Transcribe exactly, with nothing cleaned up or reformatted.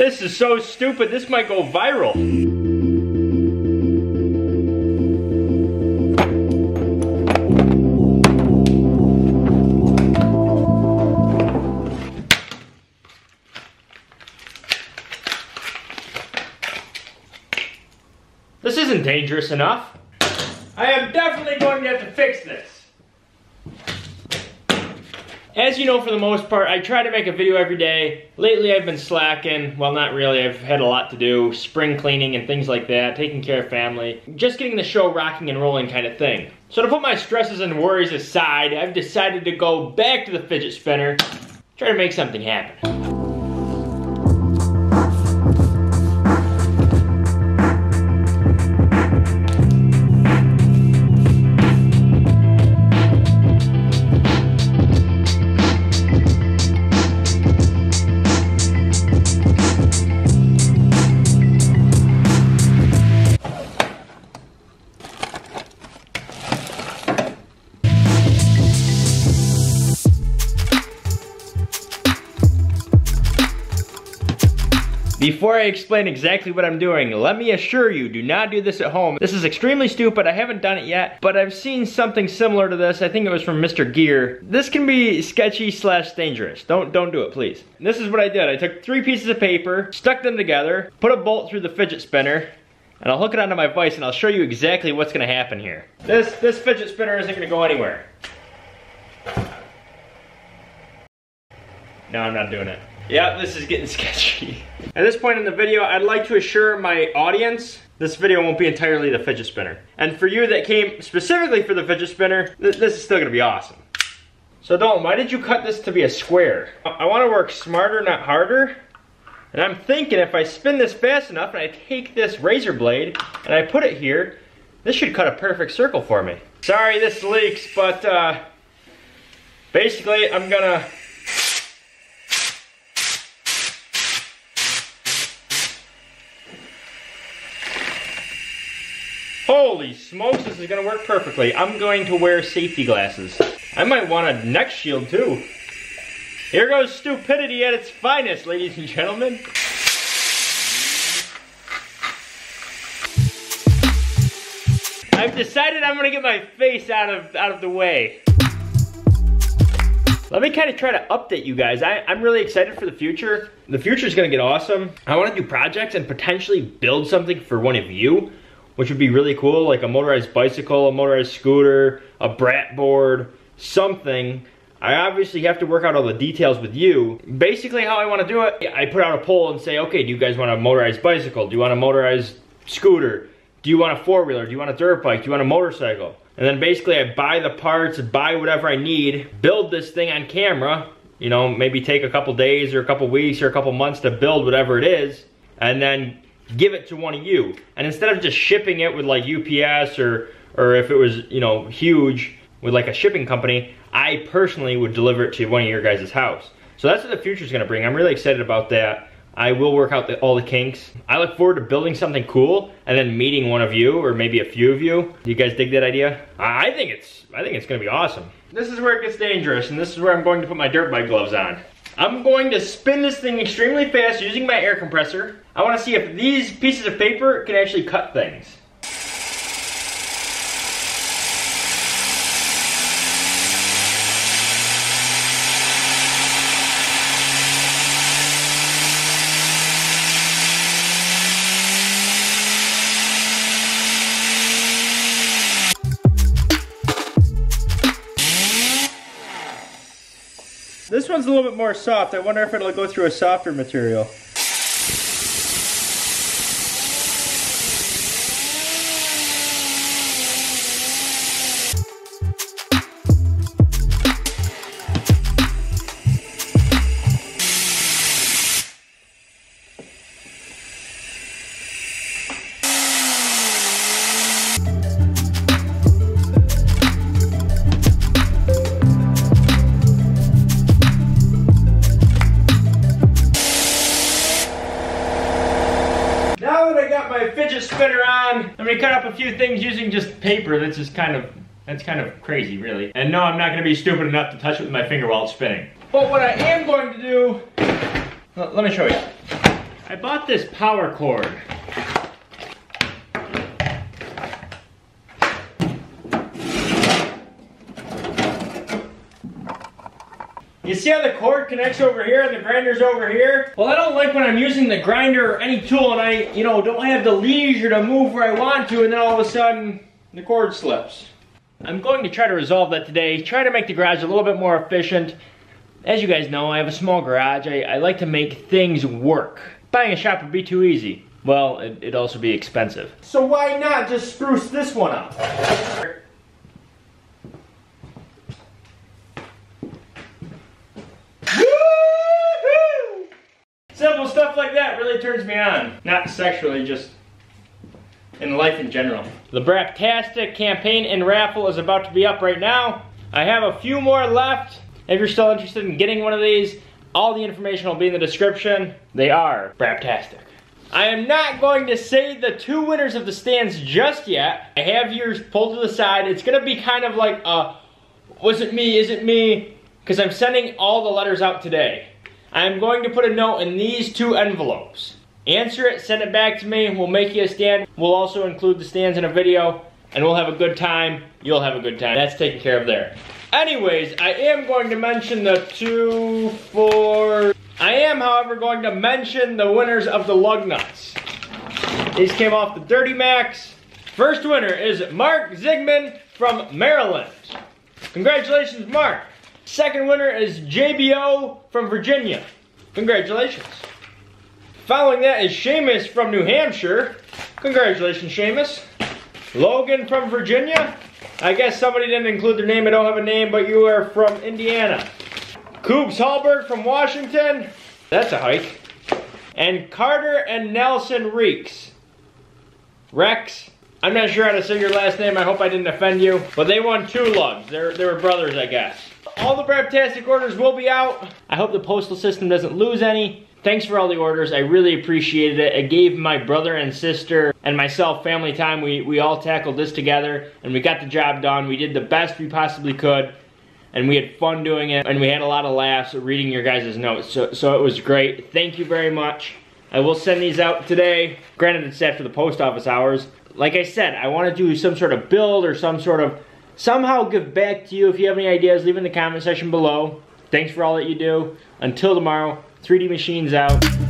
This is so stupid. This might go viral. This isn't dangerous enough. I am definitely going to have to fix this. As you know, for the most part, I try to make a video every day. Lately, I've been slacking. Well, not really. I've had a lot to do. Spring cleaning and things like that. Taking care of family. Just getting the show rocking and rolling kind of thing. So to put my stresses and worries aside, I've decided to go back to the fidget spinner. Try to make something happen. Before I explain exactly what I'm doing, let me assure you, do not do this at home. This is extremely stupid. I haven't done it yet, but I've seen something similar to this. I think it was from Mister Gear. This can be sketchy slash dangerous. Don't, don't do it, please. And this is what I did. I took three pieces of paper, stuck them together, put a bolt through the fidget spinner, and I'll hook it onto my vise and I'll show you exactly what's gonna happen here. This, this fidget spinner isn't gonna go anywhere. No, I'm not doing it. Yep, this is getting sketchy. At this point in the video, I'd like to assure my audience this video won't be entirely the fidget spinner. And for you that came specifically for the fidget spinner, th this is still gonna be awesome. So Dalton, why did you cut this to be a square? I, I wanna work smarter, not harder. And I'm thinking if I spin this fast enough and I take this razor blade and I put it here, this should cut a perfect circle for me. Sorry this leaks, but uh, basically I'm gonna holy smokes, this is gonna work perfectly. I'm going to wear safety glasses. I might want a neck shield too. Here goes stupidity at its finest, ladies and gentlemen. I've decided I'm gonna get my face out of, out of the way. Let me kind of try to update you guys. I, I'm really excited for the future. The future is gonna get awesome. I wanna do projects and potentially build something for one of you, which would be really cool, like a motorized bicycle, a motorized scooter, a brat board, something. I obviously have to work out all the details with you. Basically how I want to do it, I put out a poll and say, okay, do you guys want a motorized bicycle? Do you want a motorized scooter? Do you want a four-wheeler? Do you want a dirt bike? Do you want a motorcycle? And then basically I buy the parts, buy whatever I need, build this thing on camera, you know, maybe take a couple days or a couple weeks or a couple months to build whatever it is, and then give it to one of you. And instead of just shipping it with like U P S or or if it was, you know, huge with like a shipping company, I personally would deliver it to one of your guys' house. So that's what the future is going to bring. I'm really excited about that. I will work out the, all the kinks. I look forward to building something cool and then meeting one of you or maybe a few of you. Do you guys dig that idea? I think it's I think it's going to be awesome. This is where it gets dangerous, and this is where I'm going to put my dirt bike gloves on. I'm going to spin this thing extremely fast using my air compressor. I want to see if these pieces of paper can actually cut things. This one's a little bit more soft. I wonder if it'll go through a softer material. Spinner on. I'm gonna cut up a few things using just paper. That's just kind of, that's kind of crazy, really. And no, I'm not gonna be stupid enough to touch it with my finger while it's spinning. But what I am going to do, let me show you. I bought this power cord. You see how the cord connects over here and the grinder's over here? Well, I don't like when I'm using the grinder or any tool and I, you know, don't have the leisure to move where I want to, and then all of a sudden the cord slips. I'm going to try to resolve that today, try to make the garage a little bit more efficient. As you guys know, I have a small garage. I, I like to make things work. Buying a shop would be too easy. Well, it, it'd also be expensive. So why not just spruce this one up? Simple stuff like that really turns me on. Not sexually, just in life in general. The Braptastic campaign and raffle is about to be up right now. I have a few more left. If you're still interested in getting one of these, all the information will be in the description. They are Braptastic. I am not going to say the two winners of the stands just yet. I have yours pulled to the side. It's gonna be kind of like a, was it me, is it me? Because I'm sending all the letters out today. I'm going to put a note in these two envelopes. Answer it, send it back to me, we'll make you a stand. We'll also include the stands in a video, and we'll have a good time. You'll have a good time. That's taken care of there. Anyways, I am going to mention the two, four... I am, however, going to mention the winners of the lug nuts. These came off the Dirty Max. First winner is Mark Zigman from Maryland. Congratulations, Mark. Second winner is J B O from Virginia. Congratulations. Following that is Seamus from New Hampshire. Congratulations, Seamus. Logan from Virginia. I guess somebody didn't include their name. I don't have a name, but you are from Indiana. Koops Halbert from Washington. That's a hike. And Carter and Nelson Reeks. Rex. I'm not sure how to say your last name. I hope I didn't offend you. But they won two lugs. They're, they were brothers, I guess. All the Braptastic orders will be out. I hope the postal system doesn't lose any. Thanks for all the orders. I really appreciated it. It gave my brother and sister and myself family time. We, we all tackled this together, and we got the job done. We did the best we possibly could, and we had fun doing it, and we had a lot of laughs reading your guys' notes. So, so it was great. Thank you very much. I will send these out today. Granted, it's after the post office hours. Like I said, I want to do some sort of build or some sort of somehow give back to you. If you have any ideas, leave in the comment section below. Thanks for all that you do. Until tomorrow, three D Machines out.